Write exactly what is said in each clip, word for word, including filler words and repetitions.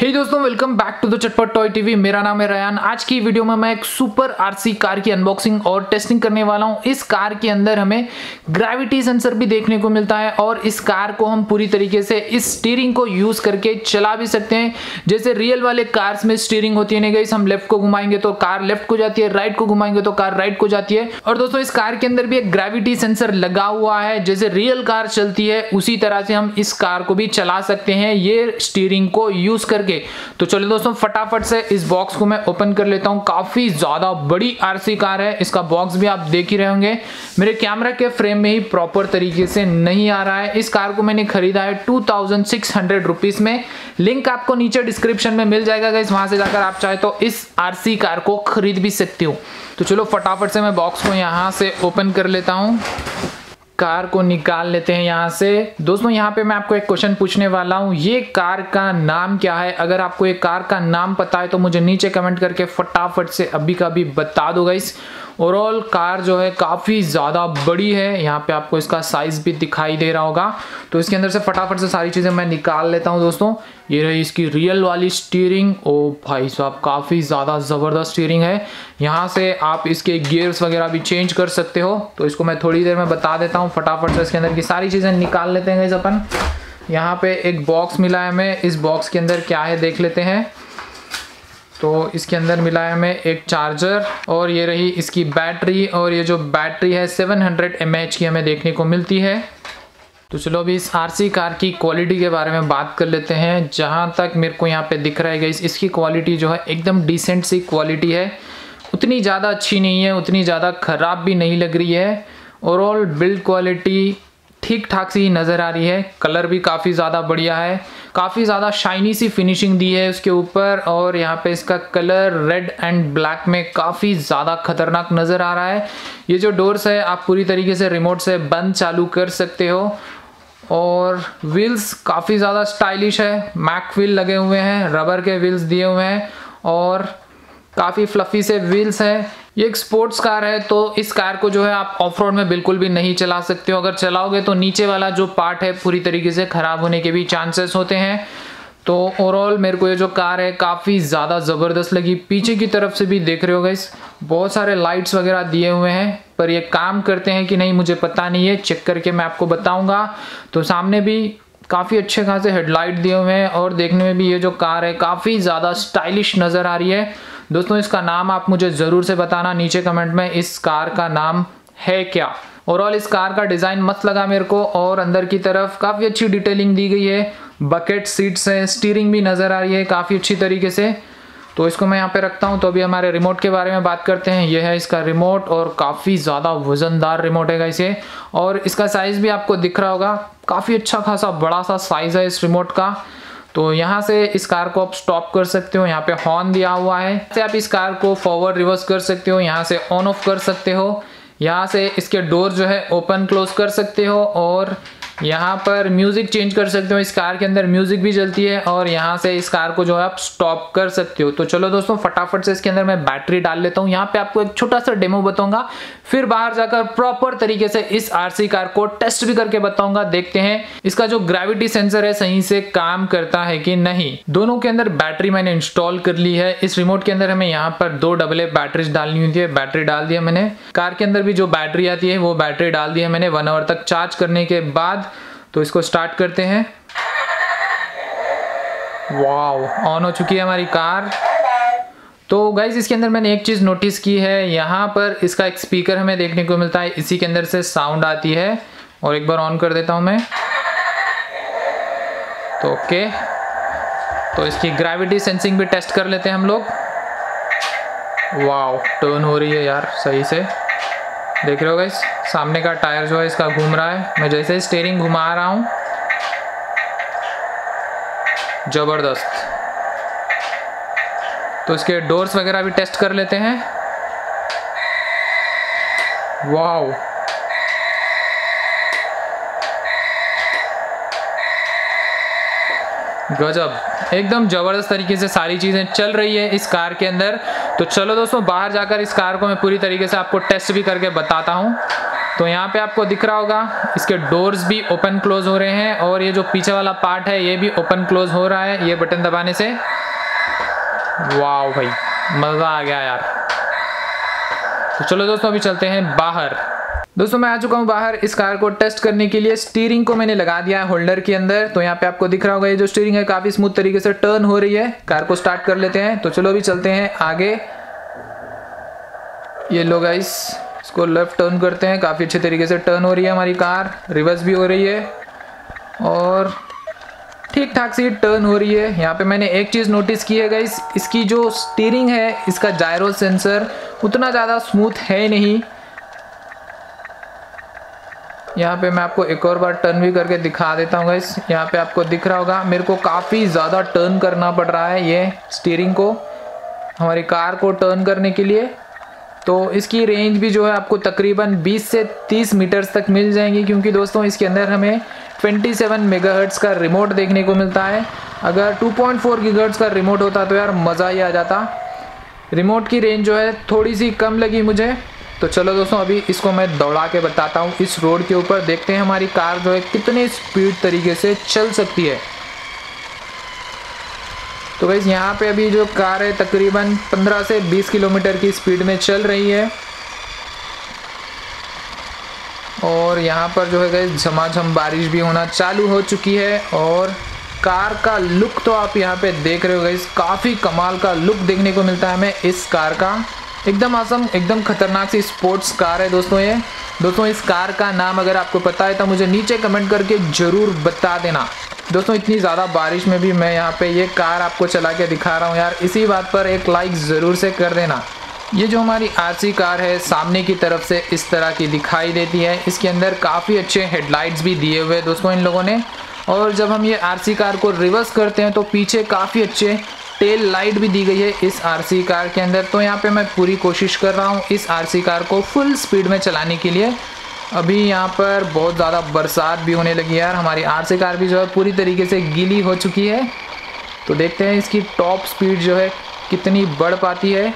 हे दोस्तों, welcome back to the Chatpat toy TV. मेरा नाम है रयान। आज की वीडियो में मैं एक सुपर आरसी कार की अनबॉक्सिंग और टेस्टिंग करने वाला हूं। इस कार के अंदर हमें ग्रेविटी सेंसर भी देखने को मिलता है और इस कार को हम पूरी तरीके से इस स्टीयरिंग को यूज करके चला भी सकते हैं। जैसे रियल वाले कार्स में स्टीयरिंग होती है ना गाइस, हम लेफ्ट को घुमाएंगे तो कार लेफ्ट को जाती है, राइट को घुमाएंगे तो कार राइट को जाती है। और दोस्तों, इस कार के अंदर भी एक ग्रेविटी सेंसर लगा हुआ है। जैसे रियल कार चलती है उसी तरह से हम इस कार को भी चला सकते हैं ये स्टीयरिंग को यूज करके। तो चलो दोस्तों, फटाफट से इस बॉक्स को मैं ओपन कर लेता हूं। काफी ज्यादा बड़ी आरसी कार है। इसका बॉक्स भी आप देख ही रहे होंगे, मेरे कैमरा के फ्रेम में ही प्रॉपर तरीके से नहीं आ रहा है। इस कार को मैंने खरीदा है two thousand six hundred rupees में। लिंक आपको नीचे डिस्क्रिप्शन में मिल जाएगा गाइस, वहां से जाकर आप चाहे तो इस आरसी कार को खरीद भी सकते हो। तो चलो फटाफट से मैं बॉक्स को यहां से ओपन कर लेता हूं। कार को निकाल लेते हैं यहाँ से। दोस्तों, यहाँ पे मैं आपको एक क्वेश्चन पूछने वाला हूँ, ये कार का नाम क्या है? अगर आपको ये कार का नाम पता है तो मुझे नीचे कमेंट करके फटाफट से अभी का भी बता दो गाइस। ओवरऑल कार जो है काफ़ी ज़्यादा बड़ी है, यहाँ पे आपको इसका साइज़ भी दिखाई दे रहा होगा। तो इसके अंदर से फटाफट से सारी चीज़ें मैं निकाल लेता हूँ। दोस्तों, ये रही इसकी रियल वाली स्टीयरिंग। ओ भाई साहब, काफ़ी ज़्यादा ज़बरदस्त स्टीयरिंग है। यहाँ से आप इसके गियर्स वगैरह भी चेंज कर सकते हो। तो इसको मैं थोड़ी देर में बता देता हूँ। फटाफट से इसके अंदर की सारी चीज़ें निकाल लेते हैं अपन। यहाँ पे एक बॉक्स मिला है हमें। इस बॉक्स के अंदर क्या है देख लेते हैं। तो इसके अंदर मिला है हमें एक चार्जर और ये रही इसकी बैटरी। और ये जो बैटरी है seven hundred M A H की हमें देखने को मिलती है। तो चलो अभी इस आरसी कार की क्वालिटी के बारे में बात कर लेते हैं। जहाँ तक मेरे को यहाँ पे दिख रहा है गाइस, इसकी क्वालिटी जो है एकदम डिसेंट सी क्वालिटी है। उतनी ज़्यादा अच्छी नहीं है, उतनी ज़्यादा ख़राब भी नहीं लग रही है। ओवरऑल बिल्ड क्वालिटी ठीक ठाक सी नज़र आ रही है। कलर भी काफ़ी ज़्यादा बढ़िया है, काफ़ी ज़्यादा शाइनी सी फिनिशिंग दी है उसके ऊपर। और यहाँ पे इसका कलर रेड एंड ब्लैक में काफ़ी ज़्यादा खतरनाक नज़र आ रहा है। ये जो डोर्स है आप पूरी तरीके से रिमोट से बंद चालू कर सकते हो। और व्हील्स काफ़ी ज़्यादा स्टाइलिश है, मैक व्हील लगे हुए हैं, रबर के व्हील्स दिए हुए हैं और काफ़ी फ्लफी से व्हील्स है। ये एक स्पोर्ट्स कार है, तो इस कार को जो है आप ऑफ रोड में बिल्कुल भी नहीं चला सकते हो। अगर चलाओगे तो नीचे वाला जो पार्ट है पूरी तरीके से ख़राब होने के भी चांसेस होते हैं। तो ओवरऑल मेरे को ये जो कार है काफ़ी ज़्यादा ज़बरदस्त लगी। पीछे की तरफ से भी देख रहे हो गाइस, बहुत सारे लाइट्स वगैरह दिए हुए हैं, पर ये काम करते हैं कि नहीं मुझे पता नहीं है, चेक करके मैं आपको बताऊँगा। तो सामने भी काफ़ी अच्छे खासे हेडलाइट दिए हुए हैं और देखने में भी ये जो कार है काफ़ी ज़्यादा स्टाइलिश नज़र आ रही है। दोस्तों, इसका नाम आप मुझे ज़रूर से बताना नीचे कमेंट में, इस कार का नाम है क्या। ओवरऑल इस कार का डिज़ाइन मस्त लगा मेरे को और अंदर की तरफ काफ़ी अच्छी डिटेलिंग दी गई है। बकेट सीट्स हैं, स्टीयरिंग भी नज़र आ रही है काफ़ी अच्छी तरीके से। तो इसको मैं यहाँ पे रखता हूँ। तो अभी हमारे रिमोट के बारे में बात करते हैं। यह है इसका रिमोट और काफ़ी ज़्यादा वज़नदार रिमोट है इसे। और इसका साइज़ भी आपको दिख रहा होगा, काफ़ी अच्छा खासा बड़ा सा साइज़ है इस रिमोट का। तो यहाँ से इस कार को आप स्टॉप कर सकते हो, यहाँ पे हॉर्न दिया हुआ है। यहाँ से आप इस कार को फॉरवर्ड रिवर्स कर सकते हो, यहाँ से ऑन ऑफ कर सकते हो, यहाँ से इसके डोर जो है ओपन क्लोज कर सकते हो और यहाँ पर म्यूज़िक चेंज कर सकते हो। इस कार के अंदर म्यूज़िक भी चलती है और यहाँ से इस कार को जो है आप स्टॉप कर सकते हो। तो चलो दोस्तों, फटाफट से इसके अंदर मैं बैटरी डाल लेता हूँ। यहाँ पे आपको एक छोटा सा डेमो बताऊँगा, फिर बाहर जाकर प्रॉपर तरीके से इस आरसी कार को टेस्ट भी करके बताऊँगा। देखते हैं इसका जो ग्रेविटी सेंसर है सही से काम करता है कि नहीं। दोनों के अंदर बैटरी मैंने इंस्टॉल कर ली है। इस रिमोट के अंदर हमें यहाँ पर दो डबल ए बैटरीज डालनी होती है, बैटरी डाल दिया मैंने। कार के अंदर भी जो बैटरी आती है वो बैटरी डाल दी है मैंने वन आवर तक चार्ज करने के बाद। तो इसको स्टार्ट करते हैं। वाव, ऑन हो चुकी है हमारी कार। तो गाइज, इसके अंदर मैंने एक चीज़ नोटिस की है, यहाँ पर इसका एक स्पीकर हमें देखने को मिलता है, इसी के अंदर से साउंड आती है। और एक बार ऑन कर देता हूँ मैं। तो ओके, तो इसकी ग्रेविटी सेंसिंग भी टेस्ट कर लेते हैं हम लोग। वाव, टर्न हो रही है यार सही से, देख रहे हो गाइस। सामने का टायर जो है इसका घूम रहा है, मैं जैसे स्टीयरिंग घुमा रहा हूँ, ज़बरदस्त। तो इसके डोर्स वगैरह भी टेस्ट कर लेते हैं। वाओ, गजब, एकदम ज़बरदस्त तरीके से सारी चीज़ें चल रही है इस कार के अंदर। तो चलो दोस्तों, बाहर जाकर इस कार को मैं पूरी तरीके से आपको टेस्ट भी करके बताता हूँ। तो यहाँ पे आपको दिख रहा होगा इसके डोर्स भी ओपन क्लोज हो रहे हैं और ये जो पीछे वाला पार्ट है ये भी ओपन क्लोज हो रहा है ये बटन दबाने से। वाह भाई मज़ा आ गया यार। तो चलो दोस्तों अभी चलते हैं बाहर। दोस्तों मैं आ चुका हूँ बाहर इस कार को टेस्ट करने के लिए। स्टीयरिंग को मैंने लगा दिया है होल्डर के अंदर, तो यहाँ पे आपको दिख रहा होगा ये जो स्टीयरिंग है काफ़ी स्मूथ तरीके से टर्न हो रही है। कार को स्टार्ट कर लेते हैं, तो चलो अभी चलते हैं आगे। ये लो गाइस, इसको लेफ्ट टर्न करते हैं। काफ़ी अच्छे तरीके से टर्न हो रही है हमारी कार, रिवर्स भी हो रही है और ठीक ठाक सी टर्न हो रही है। यहाँ पे मैंने एक चीज़ नोटिस की है गाइस, इसकी जो स्टीयरिंग है इसका जायरो सेंसर उतना ज़्यादा स्मूथ है नहीं। यहाँ पे मैं आपको एक और बार टर्न भी करके दिखा देता हूँ गाइस। यहाँ पे आपको दिख रहा होगा मेरे को काफ़ी ज़्यादा टर्न करना पड़ रहा है ये स्टीयरिंग को, हमारी कार को टर्न करने के लिए। तो इसकी रेंज भी जो है आपको तकरीबन बीस से तीस मीटर्स तक मिल जाएंगी, क्योंकि दोस्तों इसके अंदर हमें सत्ताईस मेगाहर्ट्ज़ का रिमोट देखने को मिलता है। अगर टू पॉइंट फोर गीगाहर्ट्ज़ का रिमोट होता तो यार मज़ा ही आ जाता। रिमोट की रेंज जो है थोड़ी सी कम लगी मुझे। तो चलो दोस्तों अभी इसको मैं दौड़ा के बताता हूँ इस रोड के ऊपर, देखते हैं हमारी कार जो है कितने स्पीड तरीके से चल सकती है। तो गाइस यहाँ पे अभी जो कार है तकरीबन पंद्रह से बीस किलोमीटर की स्पीड में चल रही है और यहाँ पर जो है गाइस झमाझम बारिश भी होना चालू हो चुकी है। और कार का लुक तो आप यहाँ पे देख रहे हो गाइस, काफ़ी कमाल का लुक देखने को मिलता है हमें इस कार का। एकदम आसम, एकदम खतरनाक सी स्पोर्ट्स कार है दोस्तों ये। दोस्तों इस कार का नाम अगर आपको पता है तो मुझे नीचे कमेंट करके ज़रूर बता देना। दोस्तों इतनी ज़्यादा बारिश में भी मैं यहाँ पे ये कार आपको चला के दिखा रहा हूँ यार, इसी बात पर एक लाइक ज़रूर से कर देना। ये जो हमारी आरसी कार है सामने की तरफ से इस तरह की दिखाई देती है। इसके अंदर काफ़ी अच्छे हेडलाइट्स भी दिए हुए दोस्तों इन लोगों ने। और जब हम ये आरसी कार को रिवर्स करते हैं तो पीछे काफ़ी अच्छे टेल लाइट भी दी गई है इस आरसी कार के अंदर। तो यहाँ पे मैं पूरी कोशिश कर रहा हूँ इस आरसी कार को फुल स्पीड में चलाने के लिए। अभी यहाँ पर बहुत ज़्यादा बरसात भी होने लगी है यार, हमारी आरसी कार भी जो है पूरी तरीके से गीली हो चुकी है। तो देखते हैं इसकी टॉप स्पीड जो है कितनी बढ़ पाती है।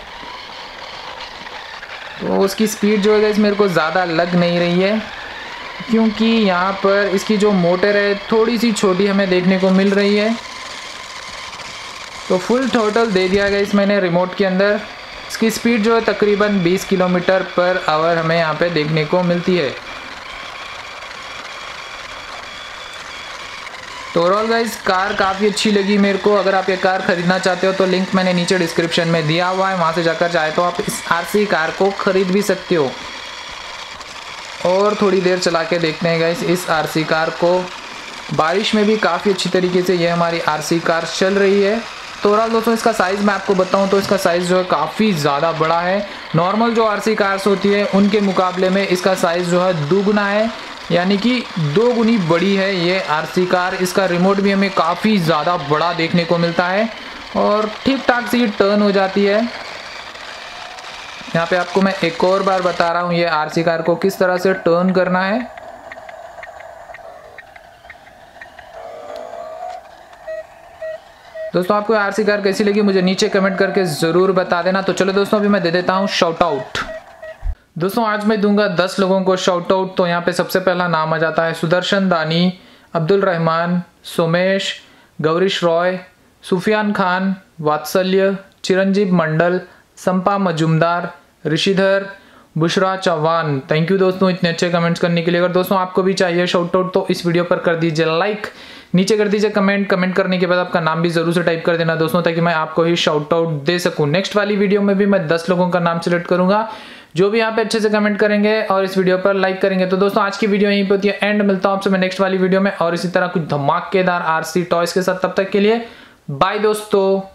तो उसकी स्पीड जो है इस मेरे को ज़्यादा लग नहीं रही है, क्योंकि यहाँ पर इसकी जो मोटर है थोड़ी सी छोटी हमें देखने को मिल रही है। तो फुल टोटल दे दिया गया इस मैंने रिमोट के अंदर। इसकी स्पीड जो है तकरीबन बीस किलोमीटर पर आवर हमें यहाँ पे देखने को मिलती है। तो ओवरऑल गाइस कार काफ़ी अच्छी लगी मेरे को। अगर आप ये कार ख़रीदना चाहते हो तो लिंक मैंने नीचे डिस्क्रिप्शन में दिया हुआ है, वहाँ से जाकर चाहे तो आप इस आरसी कार को ख़रीद भी सकते हो। और थोड़ी देर चला के देखते हैं गाइस इस आरसी कार को। बारिश में भी काफ़ी अच्छी तरीके से ये हमारी आरसी कार चल रही है। तो ओवरऑल दोस्तों इसका साइज़ मैं आपको बताऊं तो इसका साइज़ जो है काफ़ी ज़्यादा बड़ा है। नॉर्मल जो आरसी कार्स होती है उनके मुकाबले में इसका साइज़ जो है दोगुना है, यानी कि दो गुनी बड़ी है ये आरसी कार। इसका रिमोट भी हमें काफ़ी ज़्यादा बड़ा देखने को मिलता है और ठीक ठाक से ये टर्न हो जाती है। यहाँ पर आपको मैं एक और बार बता रहा हूँ ये आरसी कार को किस तरह से टर्न करना है। दोस्तों आपको आरसी कार कैसी लगी मुझे नीचे कमेंट करके ज़रूर बता देना। तो चलो दोस्तों अभी मैं दे देता हूँ शाउट आउट। दोस्तों आज मैं दूंगा दस लोगों को शाउट आउट। तो यहाँ पे सबसे पहला नाम आ जाता है सुदर्शन दानी, अब्दुल रहमान, सोमेश, गौरीश रॉय, सुफियान खान, वात्सल्य, चिरंजीव मंडल, संपा मजुमदार, ऋषिधर, बुशरा चौहान। थैंक यू दोस्तों इतने अच्छे कमेंट्स करने के लिए। अगर दोस्तों आपको भी चाहिए शाउट आउट तो इस वीडियो पर कर दीजिए लाइक, नीचे कर दीजिए कमेंट। कमेंट करने के बाद आपका नाम भी जरूर से टाइप कर देना दोस्तों, ताकि मैं आपको ही शाउट आउट दे सकूं। नेक्स्ट वाली वीडियो में भी मैं दस लोगों का नाम सिलेक्ट करूंगा जो भी यहाँ पे अच्छे से कमेंट करेंगे और इस वीडियो पर लाइक करेंगे। तो दोस्तों आज की वीडियो यहीं पे होती है एंड। मिलता हूँ आपसे मैं नेक्स्ट वाली वीडियो में और इसी तरह कुछ धमाकेदार आरसी टॉयज के साथ। तब तक के लिए बाय दोस्तों।